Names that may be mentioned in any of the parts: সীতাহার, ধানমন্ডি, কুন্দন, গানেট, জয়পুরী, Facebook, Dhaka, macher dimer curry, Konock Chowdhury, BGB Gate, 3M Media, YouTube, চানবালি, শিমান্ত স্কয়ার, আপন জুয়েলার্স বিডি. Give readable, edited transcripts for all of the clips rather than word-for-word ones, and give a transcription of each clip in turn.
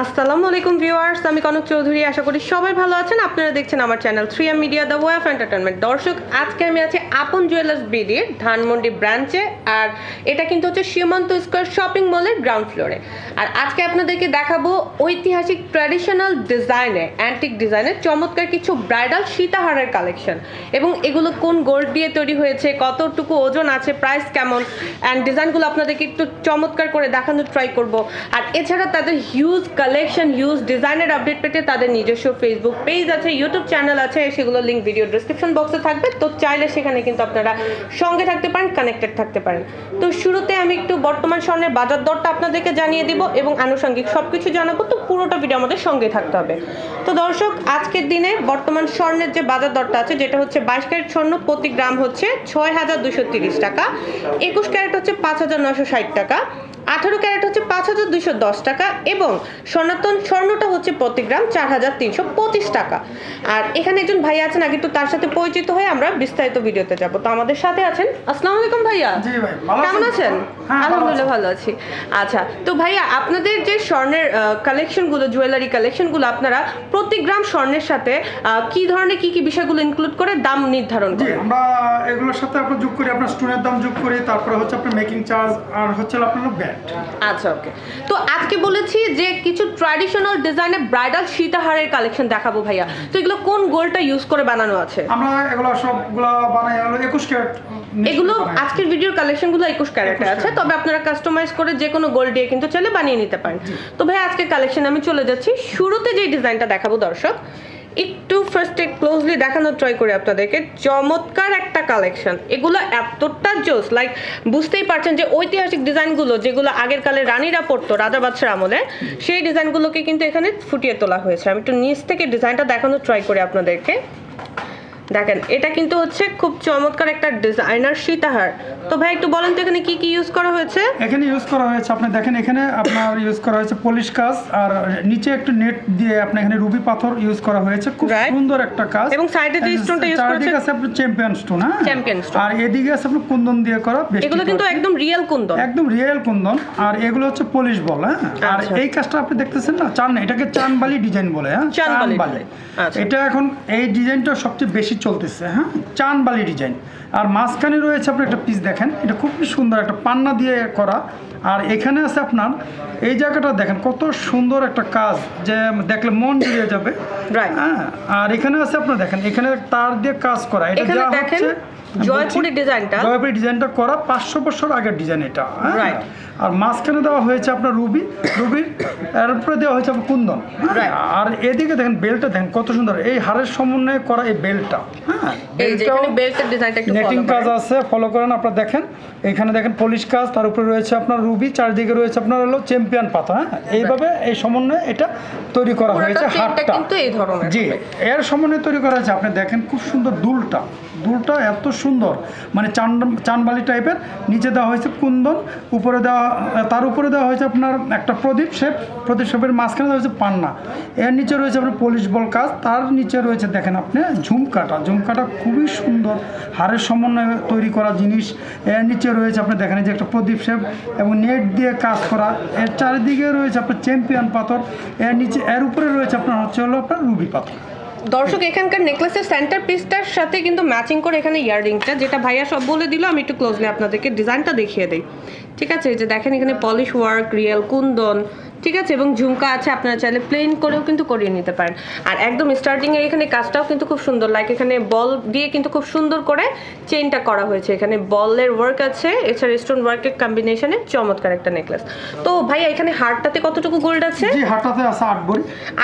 Assalamualaikum viewers, I am Konock Chowdhury. आशा करी সবাই ভালো আছেন আপনারা দেখছেন আমার channel 3M Media The Way of Entertainment দর্শক আজকে আমি আছি আপন জুয়েলার্স বিডি ধানমন্ডি ব্রাঞ্চে আর এটা কিন্তু হচ্ছে শিমান্ত স্কয়ার শপিং মলের গ্রাউন্ড ফ্লোরে আর আজকে আপনাদেরকে দেখাবো ঐতিহাসিক ট্র্যাডিশনাল ডিজাইনে অ্যান্টিক ডিজাইনে চমৎকার কিছু ব্রাইডাল সীতাহারের কালেকশন এবং এগুলো কোন গোল্ড দিয়ে তৈরি হয়েছে কতটুকু ওজন আছে প্রাইস কেমন এন্ড ডিজাইনগুলো আপনাদেরকে একটু চমৎকার করে দেখানোর ট্রাই করব আর এছাড়া তাদের huge collection use designer update পেতে তাদের নিজস্ব Facebook page আছে YouTube channel আছে সেগুলো link video description box এ থাকবে তো চাইলে সেখানে কিন্তু আপনারা সঙ্গে থাকতে পারেন কানেক্টেড থাকতে পারেন তো শুরুতে আমি একটু বর্তমান স্বর্ণের বাজার দরটা আপনাদেরকে জানিয়ে দেব এবং আনুষঙ্গিক সবকিছু জানাবো তো পুরোটা ভিডিও আমাদের সঙ্গে থাকতে হবে তো দর্শক আজকের দিনে বর্তমান স্বর্ণের যে বাজার দরটা আছে যেটা হচ্ছে 22 ক্যারেট স্বর্ণ প্রতি গ্রাম হচ্ছে 6230 টাকা 21 ক্যারেট হচ্ছে 5960 টাকা 18 ক্যারেট হচ্ছে 5210 টাকা এবং সনাতন স্বর্ণটা হচ্ছে প্রতি গ্রাম 4325 টাকা আর এখানে একজন ভাই আছেন আগে তো তার সাথে পরিচিত হয়ে আমরা বিস্তারিত ভিডিওতে যাব তো আমাদের সাথে আছেন আসসালামু আলাইকুম ভাইয়া জি ভাই কেমন আছেন আলহামদুলিল্লাহ ভালো আছি আচ্ছা তো ভাইয়া আপনাদের যে স্বর্ণের কালেকশন গুলো জুয়েলারি কালেকশন গুলো আপনারা প্রতি গ্রাম স্বর্ণের সাথে কি ধরনের কি কি বিষয়গুলো ইনক্লুড করে দাম নির্ধারণ করেন আমরা এগুলোর সাথে আমরা যোগ করি আপনার স্টোনের দাম যোগ করি তারপরে হচ্ছে আপনার মেকিং চার্জ আর হচ্ছে আপনার ব্যাট আচ্ছা ওকে তো আজকে বলেছি যে কিছু ট্র্যাডিশনাল ডিজাইনে ব্রাইডাল সীতাহারের কালেকশন দেখাবো ভাইয়া তো এগুলো কোন গোল্ডটা ইউজ করে বানানো আছে আমরা এগুলো সবগুলো বানাই হলো 21 ক্যারেট এগুলো আজকের ভিডিওর কালেকশনগুলো 21 ক্যারেটে আছে তবে আপনারা কাস্টমাইজ করে যে কোনো গোল্ড দিয়ে কিন্তু চলে বানিয়ে নিতে পারেন তো ভাই আজকে কালেকশন আমি চলে যাচ্ছি শুরুতে যে ডিজাইনটা দেখাবো দর্শক একটু ফার্স্টে ক্লোজলি দেখানোর ট্রাই করি আপনাদেরকে চমৎকার একটা কালেকশন এগুলো এতটা জোস লাইক বুঝতেই পারছেন যে ঐতিহাসিক ডিজাইনগুলো যেগুলো আগের কালে রানীরা পরতো রাজা বাদশার আমলে সেই ডিজাইনগুলোকে কিন্তু এখানে ফুটিয়ে তোলা হয়েছে আমি একটু নিচ থেকে ডিজাইনটা দেখানোর ট্রাই করি আপনাদেরকে দেখেন এটা কিন্তু হচ্ছে খুব চমৎকার একটা ডিজাইনার সীতাহার তো ভাই একটু বলেন তো এখানে কি কি ইউজ করা হয়েছে এখানে ইউজ করা হয়েছে আপনি দেখেন এখানে আপনার ইউজ করা হয়েছে পলিশ কাজ আর নিচে একটু নেট দিয়ে আপনি এখানে রুবি পাথর ইউজ করা হয়েছে খুব সুন্দর একটা কাজ এবং সাইডে যে স্টোনটা ইউজ করা হয়েছে এটা আপনার চ্যাম্পিয়ন স্টোন হ্যাঁ চ্যাম্পিয়ন স্টোন আর এদিকে আছে আপনার কুন্দন দিয়ে করা এগুলো কিন্তু একদম রিয়েল কুন্দন আর এগুলো হচ্ছে পলিশ বল হ্যাঁ আর এই কাজটা আপনি দেখতেছেন না চান না এটাকে চানবালি ডিজাইন বলে হ্যাঁ চানবালি আচ্ছা এটা এখন এই ডিজাইনটা সবচেয়ে বেশি চলতেছে হ্যাঁ চানবালি ডিজাইন আর মাঝখানে রয়েছে আপনার একটা পিস দেখেন এটা খুব সুন্দর একটা পান্না দিয়ে করা আর এখানে আছে আপনার এই জায়গাটা দেখেন কত সুন্দর একটা কাজ যে দেখলে মন জুড়ে যাবে রাইট হ্যাঁ আর এখানে আছে আপনার দেখেন এখানে তার দিয়ে কাজ করা এটা যা হচ্ছে জয়পুরি ডিজাইনটা করা 500 বছর আগের ডিজাইন এটা রাইট আর মাঝখানে দেওয়া হয়েছে আপনার রুবি এর উপরে দেওয়া হয়েছে আপনার কুন্দন আর এদিকে দেখেন বেলটা দেখেন কত সুন্দর এই হারের সমন্বয়ে করা এই বেলটা হ্যাঁ এই যে এখানে বেলটের ডিজাইনটা একটু নেটিং কাজ আছে ফলো করেন আপনারা দেখেন এখানে দেখেন পলিশ কাজ তার উপরে রয়েছে আপনার রুবি চারদিকে রয়েছে আপনার হলো চ্যাম্পিয়ন পাতা হ্যাঁ এইভাবে এই সমন্বয়ে এটা তৈরি করা হয়েছে হারটা কিন্তু এই ধরনের জি এর সমন্বয়ে তৈরি করা হয়েছে আপনি দেখেন খুব সুন্দর দুলটা এত সুন্দর মানে চানবালি টাইপের নিচে দেওয়া হয়েছে কুন্দন উপরে দেওয়া তার উপরে দেওয়া হয়েছে আপনার একটা প্রদীপ শেপ প্রদীপের মাঝখানে দেওয়া হয়েছে পান্না এর নিচে রয়েছে আপনার পলিশ বল কাজ তার নিচে রয়েছে দেখেন আপনি ঝুমকাটা খুবই সুন্দর হাড়ের সমন্বয়ে তৈরি করা জিনিস এর নিচে রয়েছে আপনি দেখেন যে একটা প্রদীপ শেপ এবং নেট দিয়ে কাজ করা এর চারিদিকে রয়েছে আপনার চ্যাম্পিয়ন পাথর এর নিচে এর উপরে রয়েছে আপনার হলো আপনার রুবি পাথর দর্শক এখানকার নেকলেসের সেন্টার পিসটার সাথে কিন্তু ম্যাচিং করে এখানে ইয়াররিংটা যেটা ভাইয়া সব বলে দিল আমি একটু ক্লোজলি আপনাদেরকে ডিজাইনটা দেখিয়ে দিই ঠিক আছে এই যে দেখেন এখানে পলিশ ওয়ার্ক রিয়েল কুন্দন ঠিক আছে এবং ঝুমকা আছে আপনারা চাইলে প্লেন করেও কিন্তু করিয়ে নিতে পারেন আর একদম স্টার্টিংয়ে এখানে কাজটাও কিন্তু খুব সুন্দর লাগে এখানে বল দিয়ে কিন্তু খুব সুন্দর করে চেইনটা করা হয়েছে এখানে বলের ওয়ার্ক আছে এছাড়া স্টোন ওয়ার্কের কম্বিনেশনে চমৎকার একটা নেকলেস তো ভাই এখানে হারটাতে কতটুকু গোল্ড আছে জি হারটাতে আছে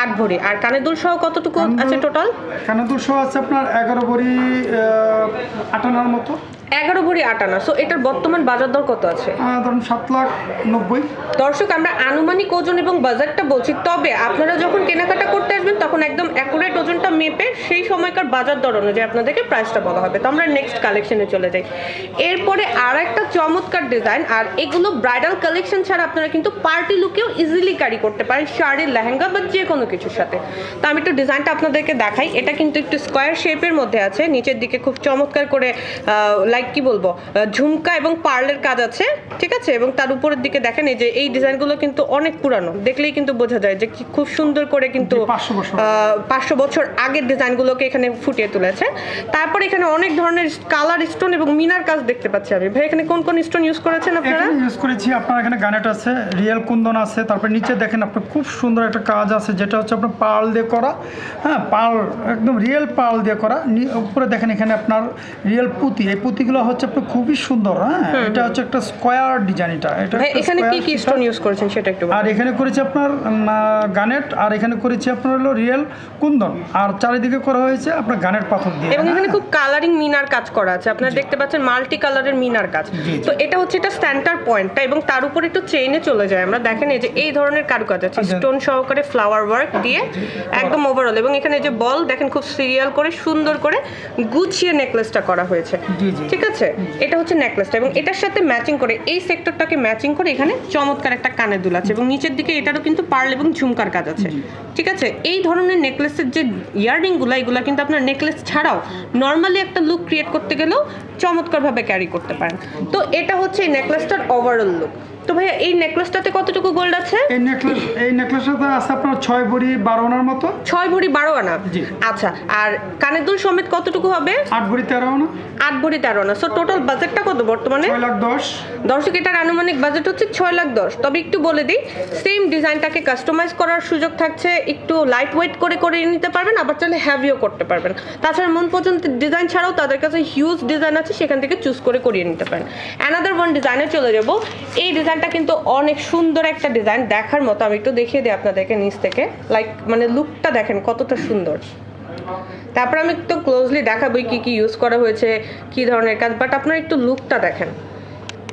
8 ভরি আর কানের দুল সহ কতটুকু আছে টোটাল কানের দুল সহ আছে আপনার 11 ভরি 58 মতো 11 ভরি 58 সো এটার বর্তমান বাজার দর কত আছে ধরুন 790 দর্শক আমরা আনুমানিক ওজন এবং বাজারটা বলছি তবে আপনারা যখন কেনাকাটা করতে আসবেন তখন একদম অ্যাকুরেট ওজনটা মেপে সেই সময়কার বাজার দর অনুযায়ী আপনাদেরকে প্রাইসটা বলা হবে তো আমরা নেক্সট কালেকশনে চলে যাই এরপরে আর একটা চমৎকার ডিজাইন আর এগুলো ব্রাইডাল কালেকশন ছাড়া আপনারা কিন্তু পার্টি লুকেও ইজিলি ক্যারি করতে পারেন শাড়ি লেহেঙ্গা বা যে কোনো কিছুর সাথে তো আমি একটু ডিজাইনটা আপনাদেরকে দেখাই এটা কিন্তু একটু স্কোয়ার শেপের মধ্যে আছে নিচের দিকে খুব চমৎকার করে লাইক লাইট কি বলবো ঝুমকা এবং পার্লের কাজ আছে ঠিক আছে এবং তার উপরের দিকে দেখেন এই যে এই ডিজাইনগুলো কিন্তু অনেক পুরানো দেখলেই কিন্তু বোঝা যায় যে খুব সুন্দর করে কিন্তু 500 বছর আগের ডিজাইনগুলোকে এখানে ফুটিয়ে তুলেছে তারপর এখানে অনেক ধরনের কালার স্টোন এবং মিনার কাজ দেখতে পাচ্ছি আমি ভাই এখানে কোন কোন স্টোন ইউজ করেছেন আপনারা ইউজ করেছি আপনারা এখানে গানেট আছে রিয়েল কুন্দন আছে তারপর নিচে দেখেন আপনি খুব সুন্দর একটা কাজ আছে যেটা হচ্ছে আপনার পার্ল দিয়ে করা হ্যাঁ পার্ল একদম রিয়েল পার্ল দিয়ে করা উপরে দেখেন এখানে আপনার রিয়েল পুঁতি এই পুঁতিগুলো হচ্ছে আপনার খুবই সুন্দর হ্যাঁ এটা হচ্ছে একটা স্কয়ার ডিজাইন এটা এখানে কি কি স্টোন ইউজ করেছেন সেটা একটু আর এখানে করেছি আপনার গানেট আর এখানে করেছি আপনার হলো রিয়েল কুন্দন আর চারিদিকে করা হয়েছে আপনার গানেট পাথর দিয়ে এবং এখানে খুব কালারিং মিনার কাজ করা আছে আপনারা দেখতে পাচ্ছেন মাল্টি কালারের মিনার কাজ তো এটা হচ্ছে এটা সেন্টার পয়েন্টটা এবং তার উপরে একটু চেইনে চলে যায় আমরা দেখেন এই যে এই ধরনের কারুকাজ আছে স্টোন সহকারে ফ্লাওয়ার ওয়ার্ক দিয়ে একদম ওভারঅল এবং এখানে যে বল দেখেন খুব সিরিয়াল করে সুন্দর করে গুছিয়ে নেকলেসটা করা হয়েছে ঠিক আছে এটা হচ্ছে নেকলেসটা এবং এটার সাথে ম্যাচিং করে এই সেক্টরটাকে ম্যাচিং করে এখানে চমৎকার একটা কানের দুল আছে এবং নিচের দিকে এটারও কিন্তু পার্ল এবং ঝুমকার কাজ আছে ঠিক আছে এই ধরনের নেকলেসের যে ইয়াররিংগুলো এগুলো কিন্তু আপনার নেকলেস ছাড়াও নর্মালি একটা লুক ক্রিয়েট করতে গেলেও চমৎকারভাবে ক্যারি করতে পারেন তো এটা হচ্ছে এই নেকলেসটার ওভারঅল লুক তো ভাইয়া এই নেকলেসটাতে কতটুকু গোল্ড আছে এই নেকলেসটা আছে আপনার 6 ভরি 12 আনার মতো 6 ভরি 12 আনা আচ্ছা আর কানের দুল সমেত কতটুকু হবে 8 ভরি 13 আনা 8 ভরি 13 আনা সো টোটাল বাজেটটা কত বর্তমানে 6 লাখ 10 দর্শক এটার আনুমানিক বাজেট হচ্ছে 6 লাখ 10 তবে একটু বলে দেই সেম ডিজাইনটাকে কাস্টমাইজ করার সুযোগ থাকছে একটু লাইট ওয়েট করে করে নিতে পারবেন আবার চাইলে হেভিও করতে পারবেন তাছাড়া মন পছন্দ ডিজাইন ছাড়াও তাদের কাছে হিউজ ডিজাইন আছে সেখান থেকে চুজ করে করিয়ে নিতে পারেন অ্যানাদার ওয়ান ডিজাইনে চলে যাব এই এটা কিন্তু অনেক সুন্দর একটা ডিজাইন দেখার মতো আমি একটু দেখিয়ে দিই আপনাদেরকে নিচ থেকে লাইক মানে লুকটা দেখেন কতটা সুন্দর তারপর আমি একটু ক্লোজলি দেখাবো কি কি ইউজ করা হয়েছে কি ধরনের কাজ বাট আপনারা একটু লুকটা দেখেন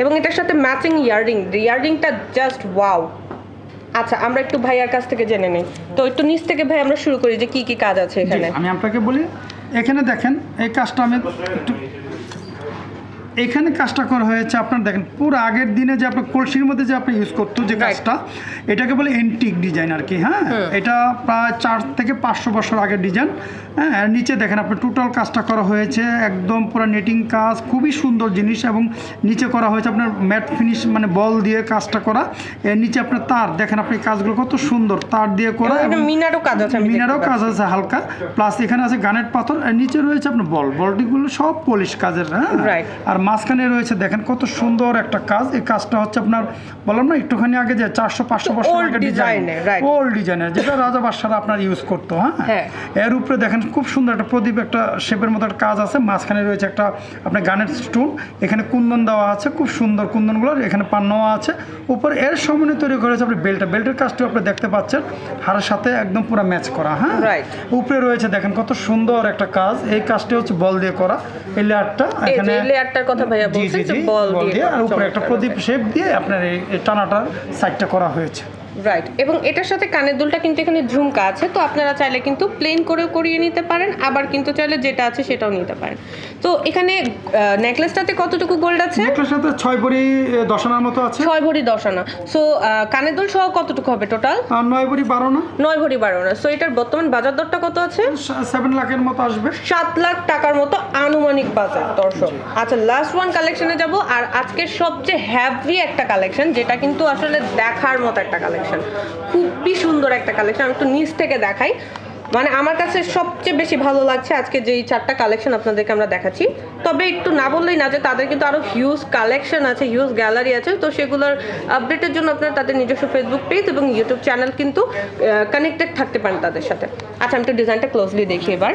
এবং এটার সাথে ম্যাচিং ইয়াররিংটা জাস্ট ওয়াও আচ্ছা আমরা একটু ভাইয়ার কাছ থেকে জেনে নেই তো একটু নিচ থেকে ভাই আমরা শুরু করি যে কি কি কাজ আছে এখানে আমি আপনাকে বলি এখানে দেখেন এই কাজটা আমি এখানে কাজটা করা হয়েছে আপনার দেখেন পুরো আগের দিনে যে আপনার কলসির মধ্যে যে আপনি ইউজ করতো যে কাজটা এটাকে বলে এন্টিক ডিজাইন আর কি হ্যাঁ এটা প্রায় 4 থেকে 500 বছর আগের ডিজাইন হ্যাঁ নিচে দেখেন আপনার টোটাল কাজটা করা হয়েছে একদম পুরো নেটিং কাজ খুবই সুন্দর জিনিস এবং নিচে করা হয়েছে আপনার ম্যাট ফিনিশ মানে বল দিয়ে কাজটা করা এর নিচে আপনার তার দেখেন আপনি কাজগুলো কত সুন্দর তার দিয়ে করা মিনারও কাজ আছে হালকা প্লাস এখানে আছে গানেট পাথর আর নিচে রয়েছে আপনার বলটিগুলো সব পলিশ কাজের হ্যাঁ আর মাঝখানে রয়েছে দেখেন কত সুন্দর একটা কাজ এই কাজটা হচ্ছে আপনার বললাম না একটুখানি আগে যে 400-500 বছর আগে ডিজাইন ওল্ড ডিজাইনের যেটা রাজা বাদশারা আপনার ইউজ করতো হ্যাঁ এর উপরে দেখেন খুব সুন্দর একটা প্রদীপ একটা শেপের মতো একটা কাজ আছে মাঝখানে রয়েছে একটা আপনার গানের স্টোন এখানে কুন্দন দেওয়া আছে খুব সুন্দর কুন্দনগুলো এখানে পান্নওয়া আছে উপর এর সমন্বয়ে তৈরি করেছে আপনার বেল্টের কাজটিও আপনি দেখতে পাচ্ছেন হাড়ের সাথে একদম পুরো ম্যাচ করা হ্যাঁ উপরে রয়েছে দেখেন কত সুন্দর একটা কাজ এই কাজটি হচ্ছে বল দিয়ে করা এই লেয়ারটা এখানে কথা ভাইয়া বলছেন যে বল দিয়ে আর উপরে একটা প্রদীপ শেপ দিয়ে আপনার এই টানাটার সাইডটা করা হয়েছে রাইট এবং এটার সাথে কানের দুলটা কিন্তু এখানে ঝুমকা আছে তো আপনারা চাইলে কিন্তু প্লেন করেও করিয়ে নিতে পারেন আবার কিন্তু চাইলে যেটা আছে সেটাও নিতে পারেন তো এখানে নেকলেসটাতে কতটুকু গোল্ড আছে নেকলেসটাতে 6 ভরি 10 আনার মতো আছে 6 ভরি 10 আনা সো কানের দুল সহ কতটুকু হবে টোটাল 9 ভরি 12 আনা 9 ভরি 12 আনা সো এটার বর্তমান বাজার দরটা কত আছে 7 লাখের মতো আসবে 7 লাখ টাকার মতো আনুমানিক বাজার দর্শক আচ্ছা লাস্ট ওয়ান কালেকশনে যাব আর আজকে সবচেয়ে হেভি একটা কালেকশন যেটা কিন্তু আসলে দেখার মতো একটা কালেকশন খুবই সুন্দর একটা কালেকশন আমি একটু নিচ থেকে দেখাই মানে আমার কাছে সবচেয়ে বেশি ভালো লাগছে আজকে যে এই 4টা কালেকশন আপনাদেরকে আমরা দেখাচ্ছি তবে একটু না বললেই না যে তাদের কিন্তু আরও হিউজ কালেকশন আছে হিউজ গ্যালারি আছে তো সেগুলোর আপডেটের জন্য আপনারা তাদের নিজস্ব ফেসবুক পেজ এবং ইউটিউব চ্যানেল কিন্তু কানেক্টেড থাকতে পারেন তাদের সাথে আচ্ছা আমি একটু ডিজাইনটা ক্লোজলি দেখি এবার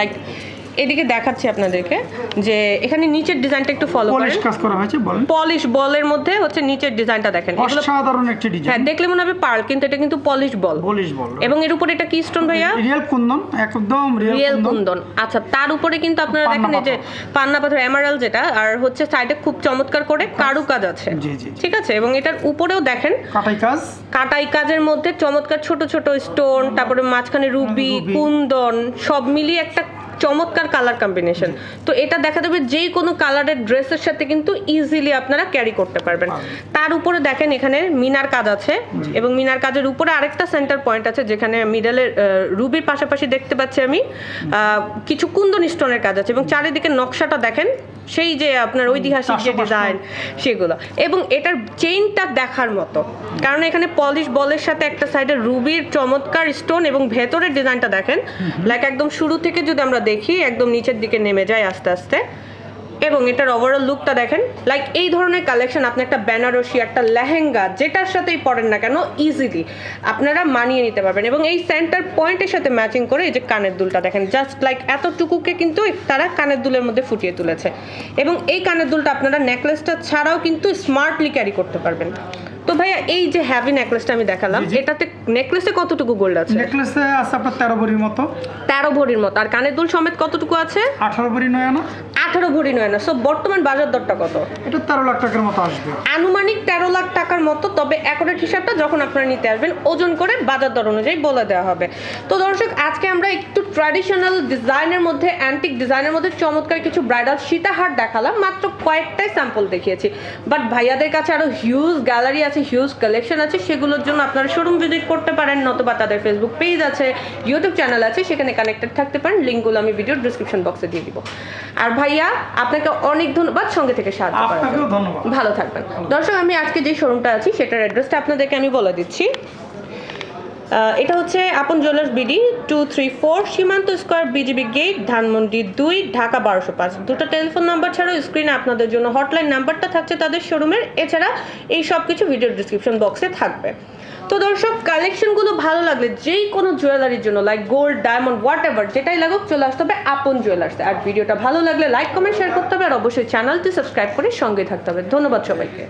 লাইক এদিকে দেখাচ্ছি আপনাদেরকে যে এখানে নিচের ডিজাইনটা একটু ফলো করেন পলিশ কাজ করা হয়েছে বলেন পলিশ বলের মধ্যে হচ্ছে নিচের ডিজাইনটা দেখেন এটা সাধারণ একটা ডিজাইন হ্যাঁ দেখলে মনে হবে পার্ল কিন্তু এটা কিন্তু পলিশ বল এবং এর উপরে এটা কি স্টোন ভাইয়া রিয়েল কুন্দন একদম রিয়েল কুন্দন আচ্ছা তার উপরে কিন্তু আপনারা দেখেন এই যে পান্না পাথর এমারাল্ড যেটা আর হচ্ছে সাইডে খুব চমৎকার করে কারুকাজ আছে জি ঠিক আছে এবং এটার উপরেও দেখেন কাটাই কাজের মধ্যে চমৎকার ছোট ছোট স্টোন তারপরে মাঝখানে রুবি কুন্দন সব মিলিয়ে একটা চমৎকার কালার কম্বিনেশন তো এটা দেখা যাবে যে কোনো কালারের ড্রেসের সাথে কিন্তু ইজিলি আপনারা ক্যারি করতে পারবেন তার উপরে দেখেন এখানে মিনার কাজ আছে এবং মিনার কাজের উপরে আরেকটা সেন্টার পয়েন্ট আছে যেখানে মিডলের রুবির পাশাপাশি দেখতে পাচ্ছি আমি কিছু কুন্দন স্টোনের কাজ আছে এবং চারিদিকে নকশাটা দেখেন সেই যে আপনার ঐতিহাসিক যে ডিজাইন সেগুলো, এবং এটার চেইনটা দেখার মতো, কারণ এখানে পলিশ বলের সাথে একটা সাইডে রুবির চমৎকার স্টোন এবং ভেতরের ডিজাইনটা দেখেন, লাইক একদম শুরু থেকে যদি আমরা দেখি একদম নিচের দিকে নেমে যায় আস্তে আস্তে, এবং এটার ওভারঅল লুকটা দেখেন। লাইক এই ধরনের কালেকশন আপনি একটা বেনারসি, একটা লেহেঙ্গা যেটার সাথেই পরেন না কেন ইজিলি আপনারা মানিয়ে নিতে পারবেন, এবং এই সেন্টার পয়েন্টের সাথে ম্যাচিং করে এই যে কানের দুলটা দেখেন, জাস্ট লাইক এতটুকুকে কিন্তু তারা কানের দুলের মধ্যে ফুটিয়ে তুলেছে, এবং এই কানের দুলটা আপনারা নেকলেসটা ছাড়াও কিন্তু স্মার্টলি ক্যারি করতে পারবেন। তো ভাইয়া এই যে হেভি নেকলেসটা আমি দেখালাম, এটাতে নেকলেসে কতটুকু গোল্ড আছে? নেকলেসে আছে আপনার 13 ভরির মতো। 13 ভরির মতো। আর কানের দুল সমেত কতটুকু আছে? 18 ভরি নয় না? 18 ভরি নয় না। সো বর্তমান বাজার দরটা কত? এটা 13 লাখ টাকার মতো আসবে। আনুমানিক 13 লাখ টাকার মতো, তবে অ্যাকুরেট হিসাবটা যখন আপনারা নিতে আসবেন ওজন করে বাজার দর অনুযায়ী বলে দেওয়া হবে। তো দর্শক আজকে আমরা একটু ট্র্যাডিশনাল ডিজাইনের মধ্যে, অ্যান্টিক ডিজাইনের মধ্যে চমৎকার কিছু ব্রাইডাল সীতাহার দেখালাম, মাত্র কয়েকটাই স্যাম্পল দেখিয়েছি, বাট ভাইয়াদের কাছে আরো হিউজ গ্যালারি আছে, হিউজ কালেকশন আছে, সেগুলোর জন্য আপনারা শোরুম ভিজিট করতে পারেন, নতুবা তাদের ফেসবুক পেজ আছে, ইউটিউব চ্যানেল আছে, সেখানে কানেক্টেড থাকতে পারেন। লিঙ্কগুলো আমি ভিডিওর ডেসক্রিপশন বক্সে দিয়ে দিব। আর ভাইয়া আপনাকে অনেক ধন্যবাদ সঙ্গে থেকে সাহায্য করার জন্য। আপনাকেও ধন্যবাদ, ভালো থাকবেন। দর্শক আমি আজকে যে শোরুমটা আছি সেটার অ্যাড্রেসটা আপনাদেরকে আমি বলে দিচ্ছি। এটা হচ্ছে আপন জুয়েলার্স বিডি 234 Shimanto square BGB gate ধানমন্ডি 2 Dhaka 1205। দুটো টেলিফোন নাম্বার ছাড়াও স্ক্রিনে আপনাদের জন্য হটলাইন নাম্বারটা থাকছে তাদের শোরুমের, এছাড়া এই সব কিছু ভিডিও ডিসক্রিপশন বক্সে থাকবে। তো দর্শক কালেকশনগুলো ভালো লাগলে যেই কোনো জুয়েলারির জন্য like gold, diamond, whatever যেটাই লাগুক চলে আসতে হবে আপন জুয়েলার্সে। আর ভিডিওটা ভালো লাগলে লাইক, কমেন্ট, শেয়ার করতে হবে, আর অবশ্যই চ্যানেলটি সাবস্ক্রাইব করে সঙ্গে থাকতে হবে। ধন্যবাদ সবাইকে।